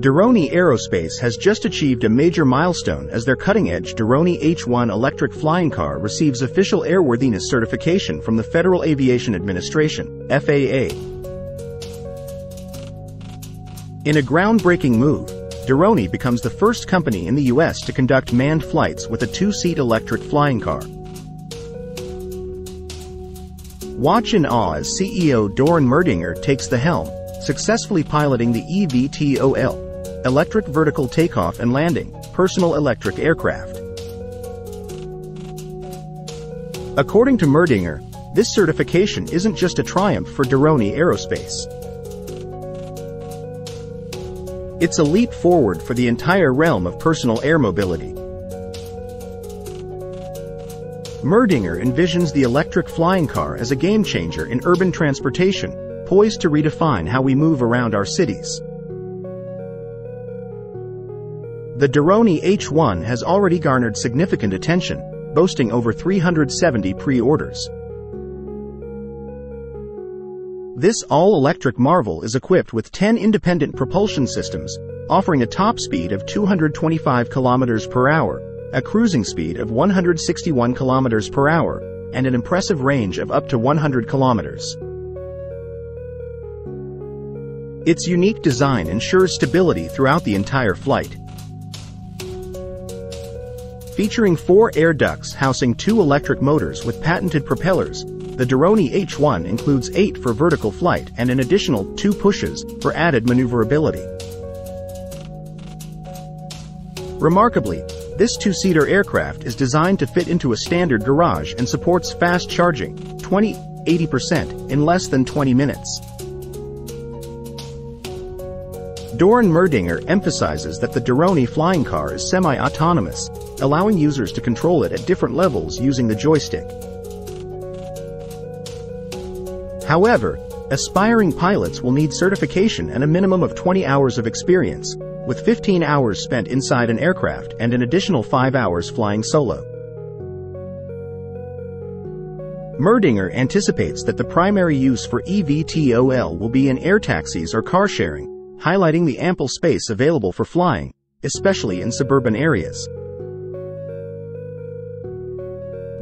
Doroni Aerospace has just achieved a major milestone as their cutting-edge Doroni H1 electric flying car receives official airworthiness certification from the Federal Aviation Administration, FAA. In a groundbreaking move, Doroni becomes the first company in the U.S. to conduct manned flights with a two-seat electric flying car. Watch in awe as CEO Doron Merdinger takes the helm, successfully piloting the eVTOL. Electric vertical takeoff and landing, personal electric aircraft. According to Merdinger, this certification isn't just a triumph for Doroni Aerospace. It's a leap forward for the entire realm of personal air mobility. Merdinger envisions the electric flying car as a game changer in urban transportation, poised to redefine how we move around our cities. The Doroni H1 has already garnered significant attention, boasting over 370 pre-orders. This all-electric marvel is equipped with 10 independent propulsion systems, offering a top speed of 225 km per hour, a cruising speed of 161 km per hour, and an impressive range of up to 100 km. Its unique design ensures stability throughout the entire flight. Featuring 4 air ducts housing 2 electric motors with patented propellers, the Doroni H1 includes 8 for vertical flight and an additional 2 pushes for added maneuverability. Remarkably, this 2-seater aircraft is designed to fit into a standard garage and supports fast charging, 80%, in less than 20 minutes. Doron Merdinger emphasizes that the Doroni flying car is semi-autonomous, allowing users to control it at different levels using the joystick. However, aspiring pilots will need certification and a minimum of 20 hours of experience, with 15 hours spent inside an aircraft and an additional 5 hours flying solo. Merdinger anticipates that the primary use for eVTOL will be in air taxis or car sharing, highlighting the ample space available for flying, especially in suburban areas.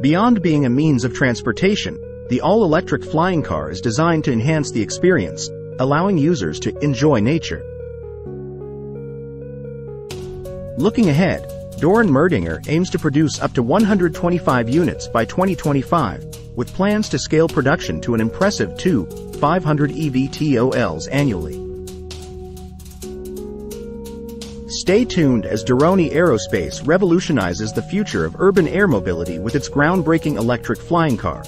Beyond being a means of transportation, the all-electric flying car is designed to enhance the experience, allowing users to enjoy nature. Looking ahead, Doron Merdinger aims to produce up to 125 units by 2025, with plans to scale production to an impressive 2,500 eVTOLs annually. Stay tuned as Doroni Aerospace revolutionizes the future of urban air mobility with its groundbreaking electric flying car.